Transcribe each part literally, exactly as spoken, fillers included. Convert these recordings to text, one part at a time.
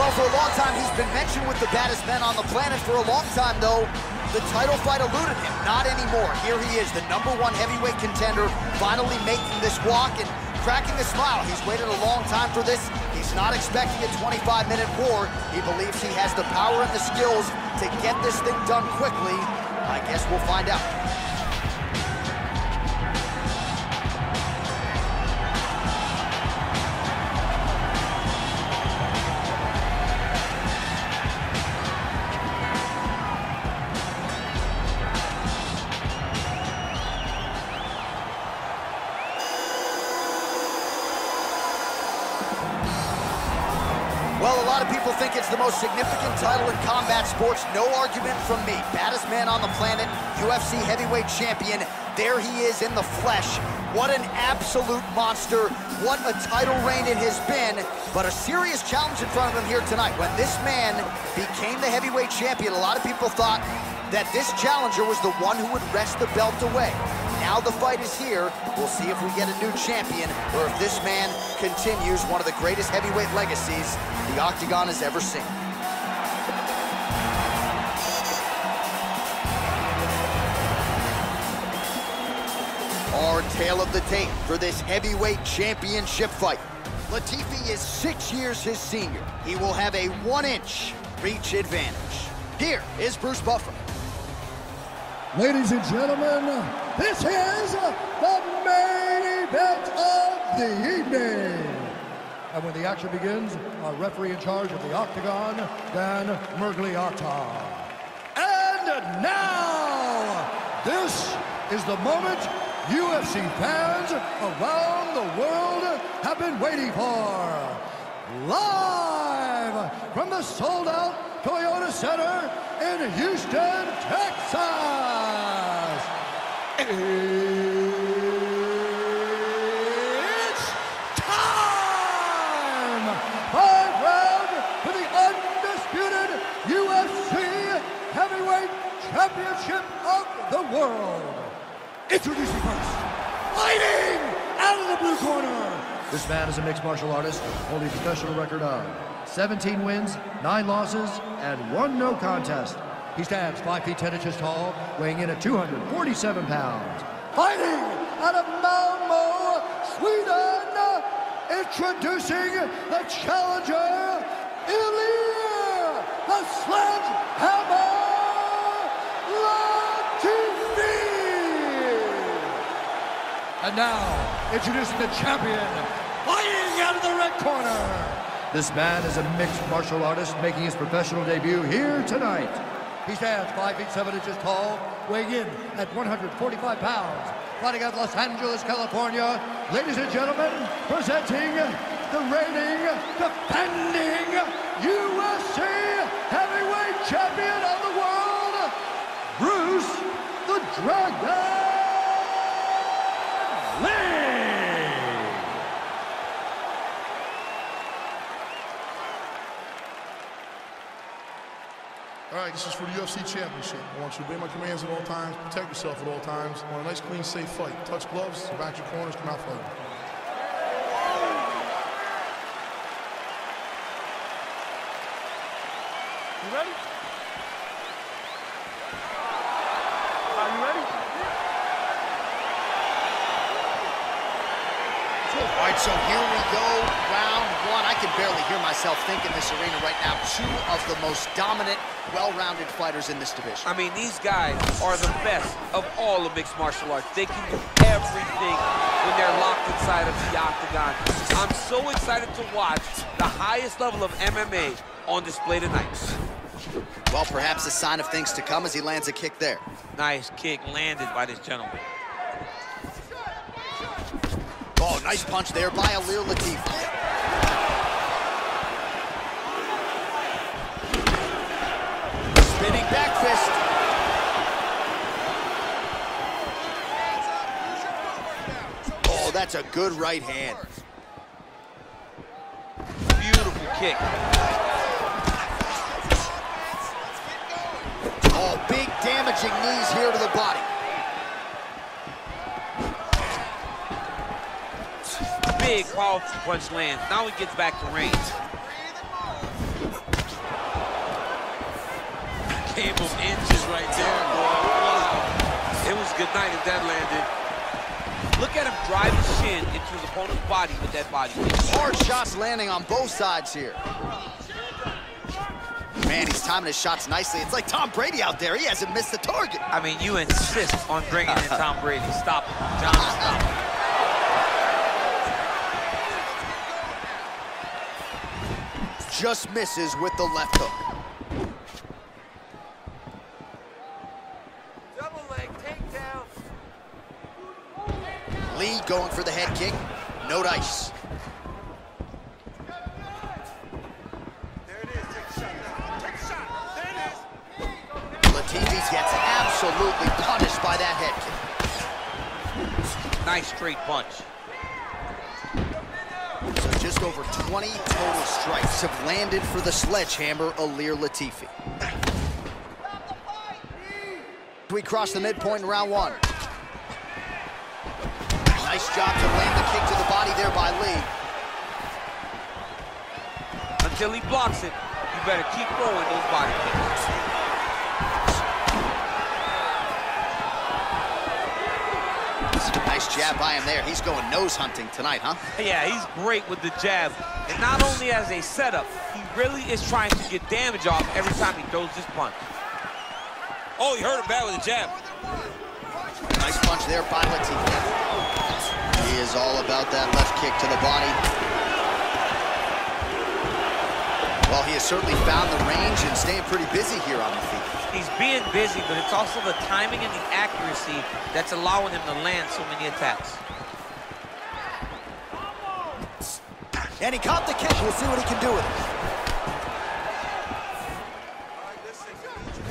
Well, for a long time, he's been mentioned with the baddest men on the planet. For a long time, though, the title fight eluded him. Not anymore. Here he is, the number one heavyweight contender, finally making this walk and cracking a smile. He's waited a long time for this. He's not expecting a twenty-five minute war. He believes he has the power and the skills to get this thing done quickly. I guess we'll find out. Well, a lot of people think it's the most significant title in combat sports. No argument from me. Baddest man on the planet, U F C heavyweight champion. There he is in the flesh. What an absolute monster. What a title reign it has been. But a serious challenge in front of him here tonight. When this man became the heavyweight champion, a lot of people thought that this challenger was the one who would wrest the belt away. Now the fight is here. We'll see if we get a new champion or if this man continues one of the greatest heavyweight legacies the Octagon has ever seen. Our tale of the tape for this heavyweight championship fight. Latifi is six years his senior. He will have a one-inch reach advantage. Here is Bruce Buffer. Ladies and gentlemen, this is the main event of the evening. And when the action begins, our referee in charge of the Octagon, Dan Miragliotta. And now, this is the moment U F C fans around the world have been waiting for. Live from the sold-out Toyota Center in Houston, Texas, it's time! Five round for the undisputed U F C Heavyweight Championship of the World. Introducing first, fighting out of the blue corner. This man is a mixed martial artist holding a professional record of seventeen wins, nine losses, and one no contest. He stands five feet ten inches tall, weighing in at two hundred forty-seven pounds. Fighting out of Malmö, Sweden, introducing the challenger, Ilir the Sledgehammer Latifi! And now, introducing the champion, fighting out of the red corner. This man is a mixed martial artist making his professional debut here tonight. He stands five feet seven inches tall, weighing in at one hundred forty-five pounds. Fighting out of Los Angeles, California, ladies and gentlemen, presenting the reigning, defending U F C heavyweight champion of the world, Bruce the Dragon Lee. All right, this is for the U F C Championship. I want you to obey my commands at all times, protect yourself at all times. I want a nice, clean, safe fight. Touch gloves, back your corners, come out fighting. You ready? Are you ready? All right, so here we go. I can barely hear myself think in this arena right now. Two of the most dominant, well-rounded fighters in this division. I mean, these guys are the best of all the mixed martial arts. They can do everything when they're locked inside of the Octagon. I'm so excited to watch the highest level of M M A on display tonight. Well, perhaps a sign of things to come as he lands a kick there. Nice kick landed by this gentleman. Oh, nice punch there by Ilir Latifi. Spinning back fist. Oh, that's a good right hand. Beautiful kick. Oh, big damaging knees here to the body. Big powerful punch lands. Now he gets back to range. table of inches right there, boy. Wow. It was good night if that landed. Look at him drive his shin into his opponent's body with that body. Hard shots landing on both sides here. Man, he's timing his shots nicely. It's like Tom Brady out there. He hasn't missed the target. I mean, you insist on bringing in Tom Brady. Stop him. John, stop him. Just misses with the left hook. Double leg takedown. Lee going for the head kick. No dice. There it is. Take shot. Take shot. There it is. Latifi gets absolutely punished by that head kick. Nice straight punch. Just over twenty total strikes have landed for the sledgehammer, Ilir Latifi. We cross the midpoint in round one. Nice job to land the kick to the body there by Lee. Until he blocks it, you better keep throwing those body kicks. Nice jab by him there. He's going nose hunting tonight, huh? Yeah, he's great with the jab. And not only as a setup, he really is trying to get damage off every time he throws this punch. Oh, he hurt him bad with the jab. Nice punch there by Latifi. He is all about that left kick to the body. Well, he has certainly found the range and staying pretty busy here on the feet. He's being busy, but it's also the timing and the accuracy that's allowing him to land so many attacks. And he caught the kick. We'll see what he can do with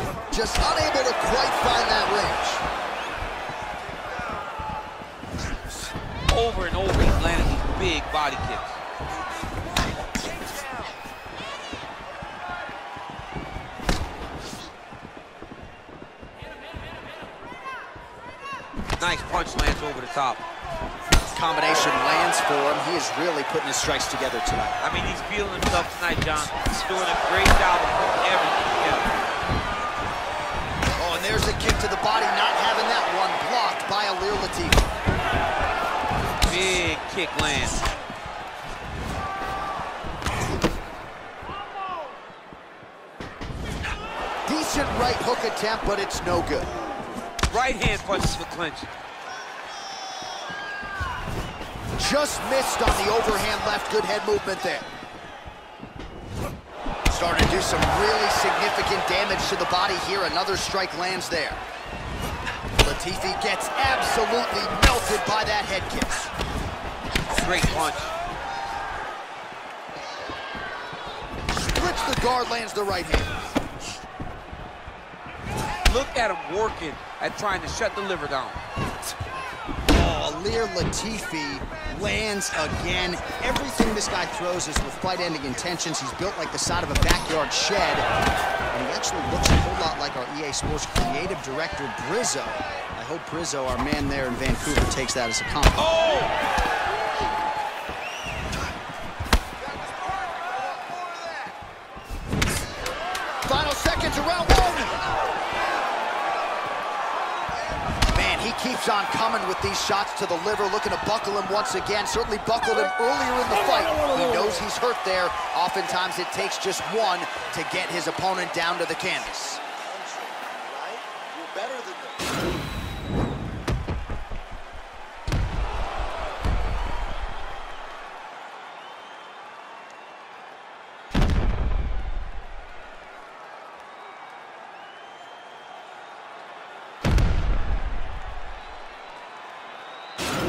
it. Just unable to quite find that range. Over and over, he's landing these big body kicks. Nice punch lands over the top. Combination lands for him. He is really putting his strikes together tonight. I mean, he's feeling himself tonight, John. He's doing a great job of putting everything together. Oh, and there's a kick to the body, not having that one blocked by Ilir Latifi. Big kick lands. Decent right hook attempt, but it's no good. Right hand punches for clinch. Just missed on the overhand left. Good head movement there. Starting to do some really significant damage to the body here. Another strike lands there. Latifi gets absolutely melted by that head kick. Great punch. Splits the guard, lands the right hand. Look at him working at trying to shut the liver down. Oh, Ilir Latifi lands again. Everything this guy throws is with fight-ending intentions. He's built like the side of a backyard shed. And he actually looks a whole lot like our E A Sports creative director, Brizzo. I hope Brizzo, our man there in Vancouver, takes that as a compliment. Oh! Final seconds of round one. Keeps on coming with these shots to the liver, looking to buckle him once again. Certainly buckled him earlier in the fight. He knows he's hurt there. Oftentimes it takes just one to get his opponent down to the canvas.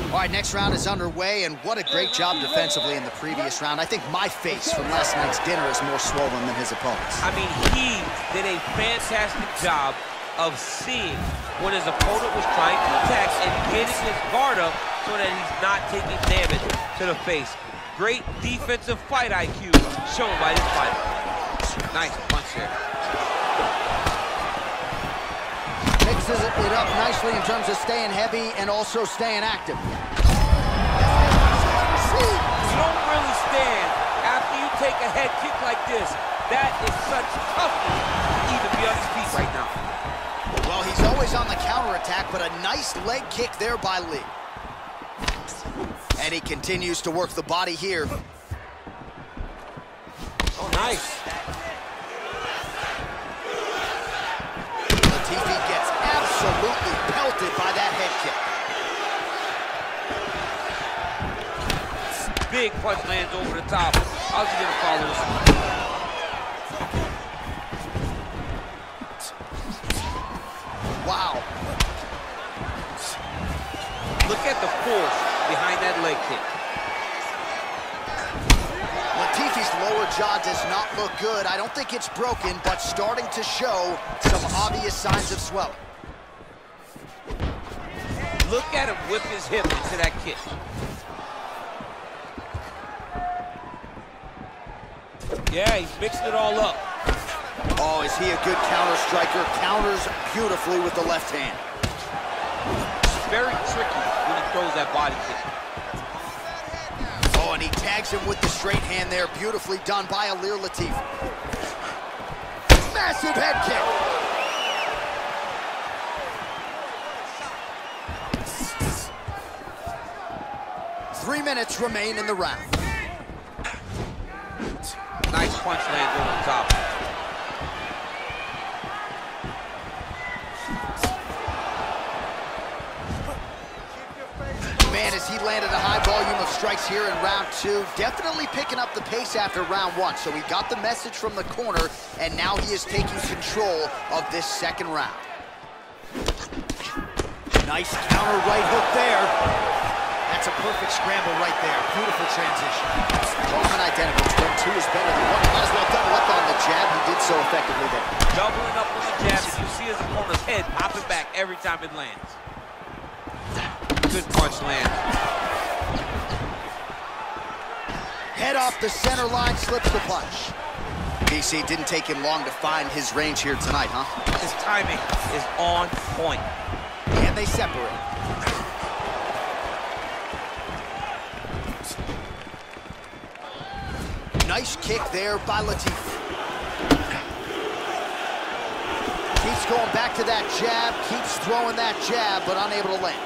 All right, next round is underway, and what a great job defensively in the previous round. I think my face from last night's dinner is more swollen than his opponent's. I mean, he did a fantastic job of seeing when his opponent was trying to attack and getting his guard up so that he's not taking damage to the face. Great defensive fight I Q shown by this fighter. Nice punch there. Mixes it up nicely in terms of staying heavy and also staying active. You don't really stand after you take a head kick like this That is such toughness to even be on his feet right now. Well, he's always on the counterattack, but a nice leg kick there by Lee. And he continues to work the body here. Oh, nice. Latifi gets absolutely pelted by that head kick. Big punch lands over the top. How's he gonna follow this one? Wow. Look at the force behind that leg kick. Latifi's lower jaw does not look good. I don't think it's broken, but starting to show some obvious signs of swelling. Look at him whip his hip into that kick. Yeah, he's mixing it all up. Oh, is he a good counter striker? Counters beautifully with the left hand. It's very tricky when he throws that body kick. Oh, and he tags him with the straight hand there. Beautifully done by Ilir Latifi. Massive head kick. Three minutes remain in the round. Nice punch lands over the top. Man, as he landed a high volume of strikes here in round two, definitely picking up the pace after round one. So he got the message from the corner, and now he is taking control of this second round. Nice counter right hook there. That's a perfect scramble right there. Beautiful transition. An identical twin, two is better than one. Might as well double up on the jab. He did so effectively there. Doubling up on the jab, and you see his opponent's head popping back every time it lands. Good punch lands. Head off the center line, slips the punch. B C, didn't take him long to find his range here tonight, huh? His timing is on point. And they separate. Nice kick there by Latifi. Keeps going back to that jab, keeps throwing that jab, but unable to land.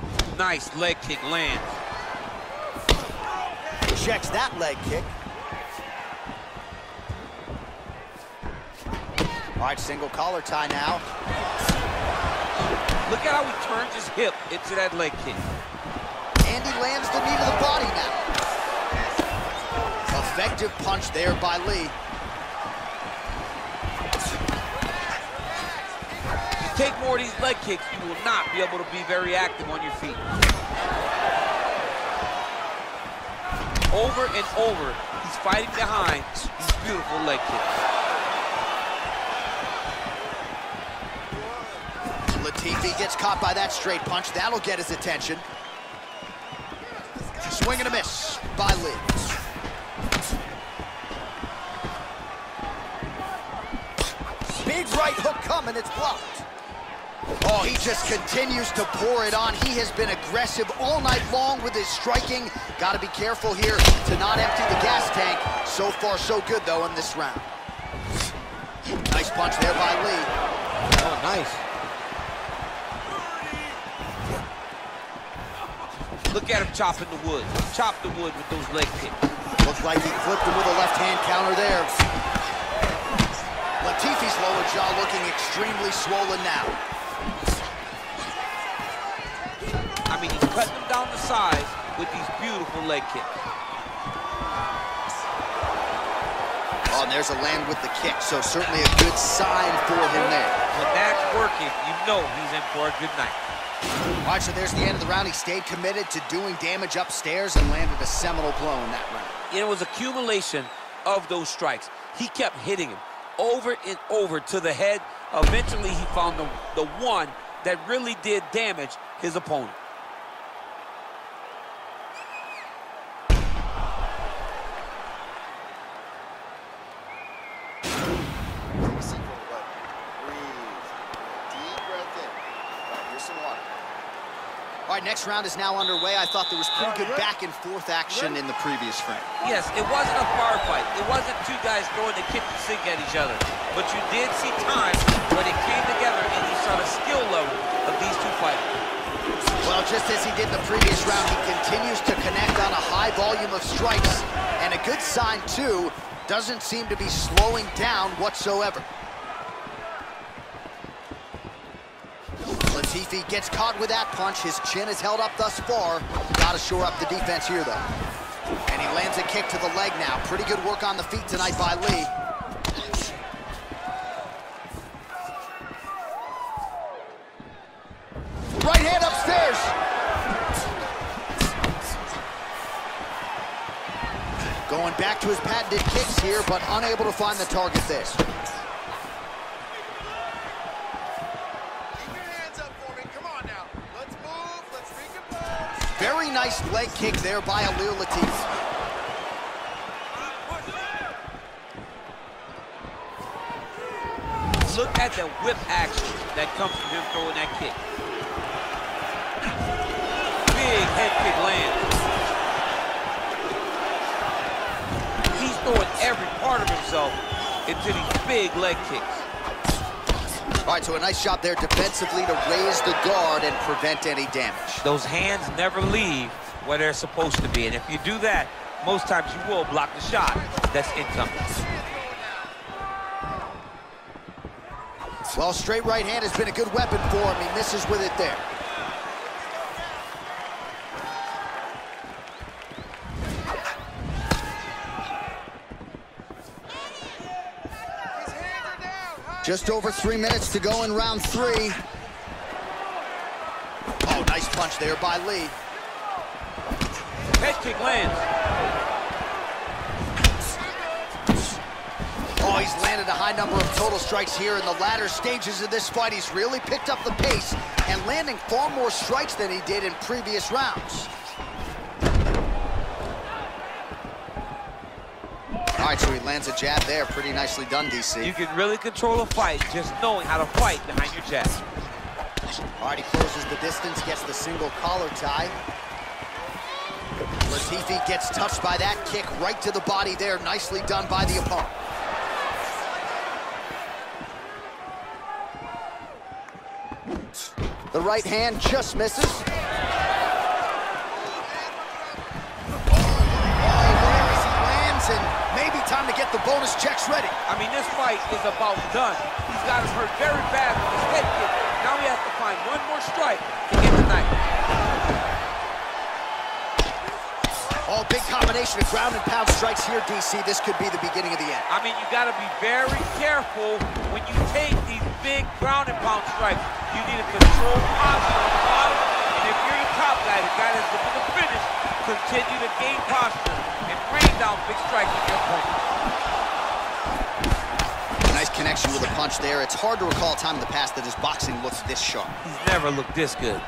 Head kick. Nice leg kick lands. Checks that leg kick. All right, single collar tie now. Look at how he turns his hip into that leg kick. And he lands the knee to the body now. Effective punch there by Lee. You take more of these leg kicks, you will not be able to be very active on your feet. Over and over, he's fighting behind these beautiful leg kicks. Latifi gets caught by that straight punch. That'll get his attention. Swing and a miss by Lee. Big right hook coming, it's blocked. Oh, he just continues to pour it on. He has been aggressive all night long with his striking. Gotta be careful here to not empty the gas tank. So far, so good, though, in this round. Nice punch there by Lee. Oh, nice. Look at him chopping the wood. Chop the wood with those leg kicks. Looks like he flipped him with a left-hand counter there. Latifi's lower jaw looking extremely swollen now. I mean, he's cutting him down to size with these beautiful leg kicks. Oh, and there's a land with the kick, so certainly a good sign for him there. When that's working, you know he's in for a good night. All right, so there's the end of the round. He stayed committed to doing damage upstairs and landed a seminal blow in that round. It was accumulation of those strikes. He kept hitting him over and over to the head. Eventually, he found the, the one that really did damage his opponent. Take a single, but breathe deep. right, next round is now underway. I thought there was pretty good back and forth action in the previous frame. Yes, it wasn't a firefight. It wasn't two guys going to kick the sink at each other. But you did see times when it came together and you saw the skill level of these two fighters. Well, just as he did in the previous round, he continues to connect on a high volume of strikes. And a good sign, too, doesn't seem to be slowing down whatsoever. Latifi gets caught with that punch. His chin is held up thus far. Gotta shore up the defense here, though. And he lands a kick to the leg now. Pretty good work on the feet tonight by Lee. Right hand upstairs. Going back to his patented kicks here, but unable to find the target there. Very nice leg kick there by Ilir Latifi. Look at the whip action that comes from him throwing that kick. Big head kick land. He's throwing every part of himself into these big leg kicks. All right, so a nice shot there defensively to raise the guard and prevent any damage. Those hands never leave where they're supposed to be, and if you do that, most times you will block the shot that's incoming. Well, straight right hand has been a good weapon for him. He misses with it there. His hands are down. Just over three minutes to go in round three. Oh, nice punch there by Lee. Head kick lands. Oh, he's landed a high number of total strikes here in the latter stages of this fight. He's really picked up the pace and landing far more strikes than he did in previous rounds. All right, so he lands a jab there. Pretty nicely done, D C. You can really control a fight just knowing how to fight behind your jab. All right, he closes the distance, gets the single collar tie. Latifi gets touched by that kick right to the body there. Nicely done by the opponent. The right hand just misses. Oh, where is he lands, and maybe time to get the bonus checks ready. I mean, this fight is about done. He's got him hurt very bad with his head kick. Now he has to find one more strike to get the knife. Oh, big combination of ground and pound strikes here, D C. This could be the beginning of the end. I mean, you gotta be very careful when you take these big ground and pound strikes. You need a controlled posture on the bottom, and if you're the top guy, the guy that's looking to finish, continue to gain posture and bring down big strikes at your opponent. Nice connection with the punch there. It's hard to recall a time in the past that his boxing looks this sharp. He's never looked this good.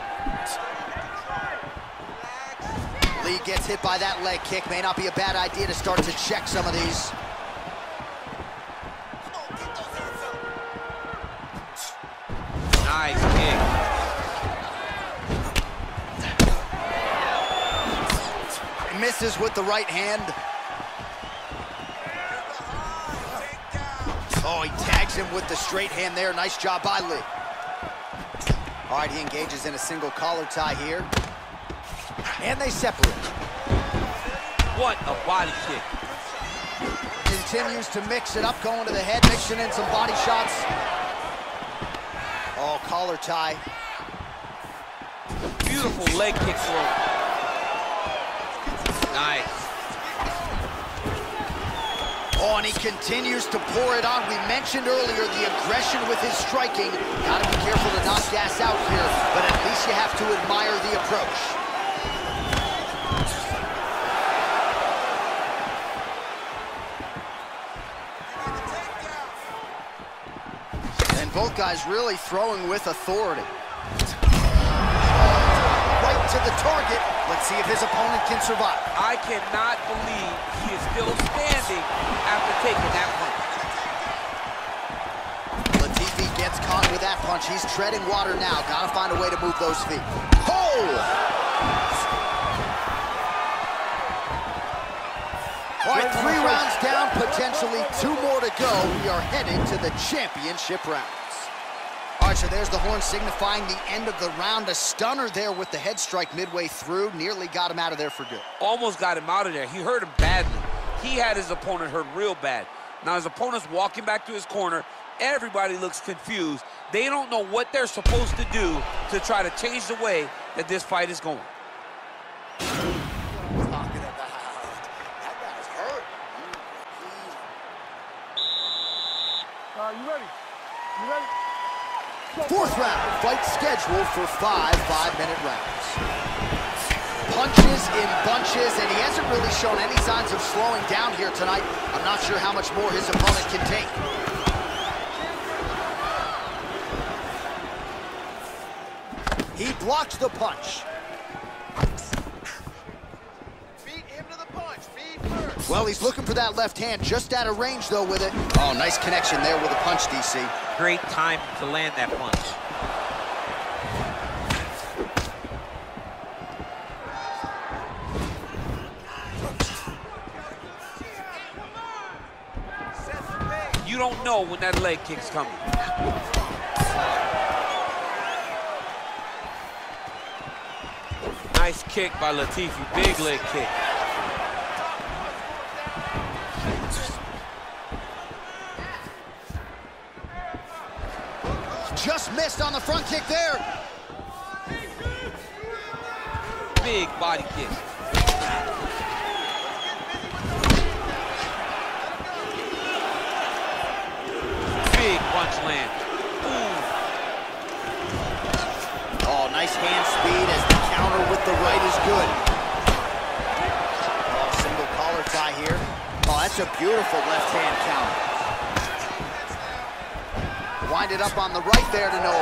Lee gets hit by that leg kick. May not be a bad idea to start to check some of these. Nice kick. He misses with the right hand. Oh, he tags him with the straight hand there. Nice job by Lee. All right, he engages in a single collar tie here. And they separate. What a body kick. Continues to mix it up, going to the head, mixing in some body shots. Oh, collar tie. Beautiful leg kick throw. Nice. Oh, and he continues to pour it on. We mentioned earlier the aggression with his striking. Gotta be careful to not gas out here, but at least you have to admire the approach. Both guys really throwing with authority. Right to the target. Let's see if his opponent can survive. I cannot believe he is still standing after taking that punch. Latifi gets caught with that punch. He's treading water now. Gotta find a way to move those feet. Oh! All right, three rounds down, potentially two more to go. We are headed to the championship rounds. All right, so there's the horn signifying the end of the round. A stunner there with the head strike midway through. Nearly got him out of there for good. Almost got him out of there. He hurt him badly. He had his opponent hurt real bad. Now his opponent's walking back to his corner. Everybody looks confused. They don't know what they're supposed to do to try to change the way that this fight is going. Uh, you ready? You ready? Fourth round, fight scheduled for five five-minute rounds. Punches in bunches, and he hasn't really shown any signs of slowing down here tonight. I'm not sure how much more his opponent can take. He blocked the punch. Beat him to the punch. Beat first. Well, he's looking for that left hand. Just out of range, though, with it. Oh, nice connection there with a punch, D C. Great time to land that punch. You don't know when that leg kick's coming. Nice kick by Latifi. Big leg kick. Just missed on the front kick there. Big body kick. Land. Oh, nice hand speed as the counter with the right is good. Oh, single collar tie here. Oh, that's a beautiful left hand counter. Wind it up on the right there to no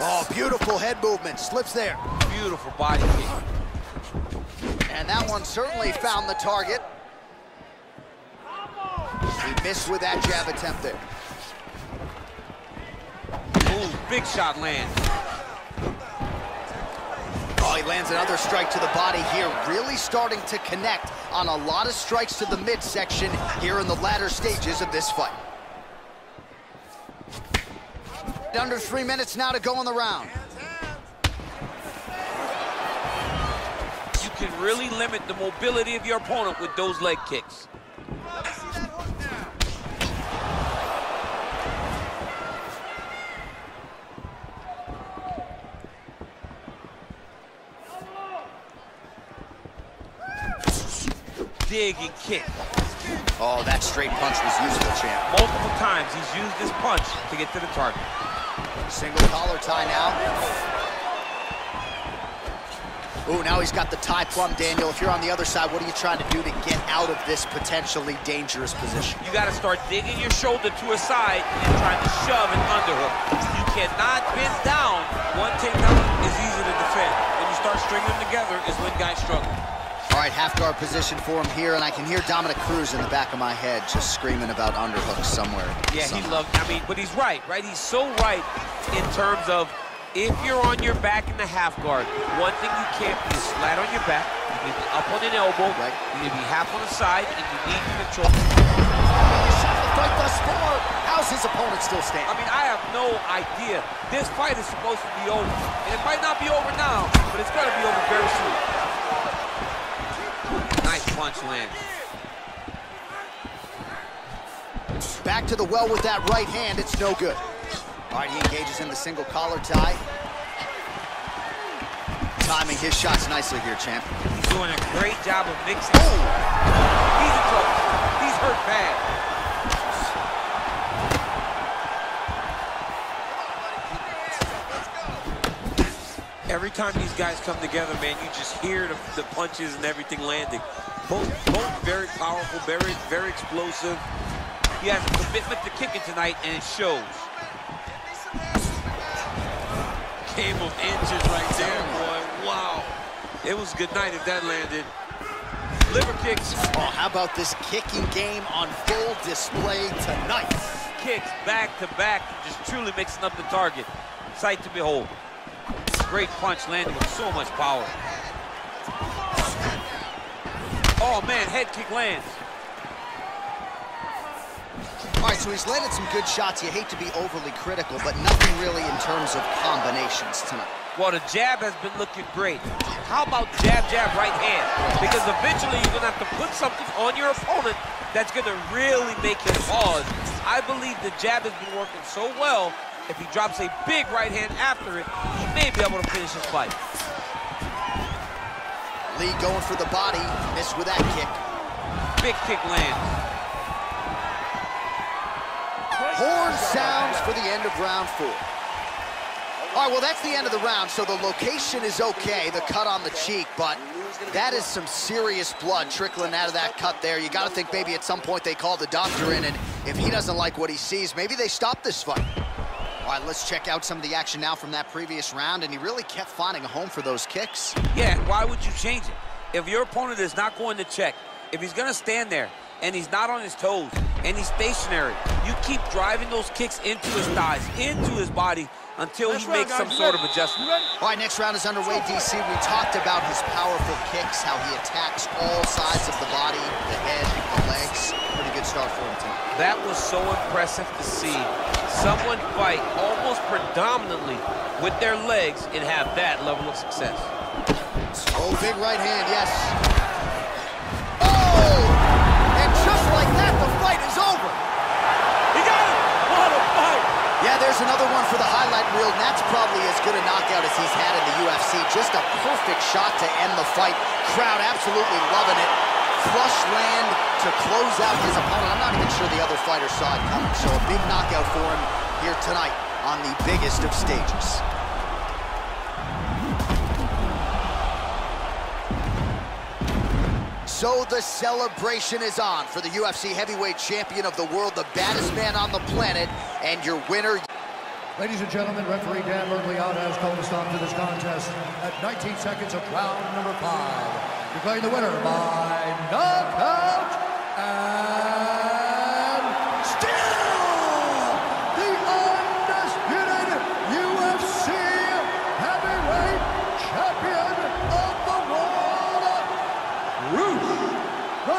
avail. Oh, beautiful head movement. Slips there. Beautiful body kick. And that one certainly found the target. He missed with that jab attempt there. Ooh, big shot lands. Oh, he lands another strike to the body here. Really starting to connect on a lot of strikes to the midsection here in the latter stages of this fight. Under three minutes now to go in the round. You can really limit the mobility of your opponent with those leg kicks. Dig and kick. Oh, that straight punch was useful, champ. Multiple times he's used this punch to get to the target. Single collar tie now. Ooh, now he's got the tie plumb, Daniel. If you're on the other side, what are you trying to do to get out of this potentially dangerous position? You got to start digging your shoulder to a side and trying to shove an underhook. You cannot bend down. One takedown is easy to defend. When you start stringing them together is when guys struggle. All right, half guard position for him here, and I can hear Dominic Cruz in the back of my head just screaming about underhooks somewhere. Yeah, somehow. He loved, I mean, but he's right, right? He's so right in terms of if you're on your back in the half guard, one thing you can't be is flat on your back. You need to be up on an elbow, right. You need to be half on the side, and you need to control. The fight thus far, how's his opponent still standing? I mean, I have no idea. This fight is supposed to be over, and it might not be over now, but it's going to be over very soon. Punch land. Back to the well with that right hand. It's no good. All right, he engages in the single collar tie. Timing his shots nicely here, champ. He's doing a great job of mixing. Oh. He's in trouble. He's hurt bad. Every time these guys come together, man, you just hear the, the punches and everything landing. Both, both very powerful, very, very explosive. He has a commitment to kicking tonight, and it shows. Game of inches right there, boy. Wow. It was a good night if that landed. Liver kicks. Oh, how about this kicking game on full display tonight? Kicks back to back, just truly mixing up the target. sight to behold. Great punch landed with so much power. Oh man, head kick lands. All right, so he's landed some good shots. You hate to be overly critical, but nothing really in terms of combinations tonight. Well, the jab has been looking great. How about jab, jab, right hand? Because eventually you're gonna have to put something on your opponent that's gonna really make him pause. I believe the jab has been working so well, if he drops a big right hand after it, he may be able to finish his fight. Lee going for the body, missed with that kick. Big kick lands. Horn sounds for the end of round four. All right, well, that's the end of the round, so the location is okay, the cut on the cheek, but that is some serious blood trickling out of that cut there. You gotta think maybe at some point they call the doctor in, and if he doesn't like what he sees, maybe they stop this fight. All right, let's check out some of the action now from that previous round, and he really kept finding a home for those kicks. Yeah, why would you change it? If your opponent is not going to check, if he's gonna stand there, and he's not on his toes, and he's stationary, you keep driving those kicks into his thighs, into his body, until he makes some sort of adjustment. All right, next round is underway, D C. We talked about his powerful kicks, how he attacks all sides of the body, the head, the legs. Pretty good start for him tonight. That was so impressive to see someone fight almost predominantly with their legs and have that level of success. Oh, big right hand, yes. Oh! And just like that, the fight is over. He got it! What a fight! Yeah, there's another one for the highlight reel, and that's probably as good a knockout as he's had in the U F C. Just a perfect shot to end the fight. Crowd absolutely loving it. Flush land to close out his opponent. I'm not even sure the other fighter saw it coming, so a big knockout for him here tonight on the biggest of stages. So the celebration is on for the U F C heavyweight champion of the world, the baddest man on the planet, and your winner. Ladies and gentlemen, referee Dan Bergliano has called a stop to this contest at nineteen seconds of round number five. Declaring the winner by knockout and still the undisputed U F C heavyweight champion of the world, Bruce the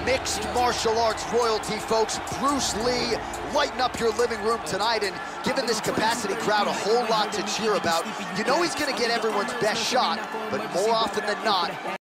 Dragon Lee. Mixed martial arts royalty, folks. Bruce Lee, lighten up your living room tonight and giving this capacity crowd a whole lot to cheer about. You know he's gonna get everyone's best shot, but more often than not,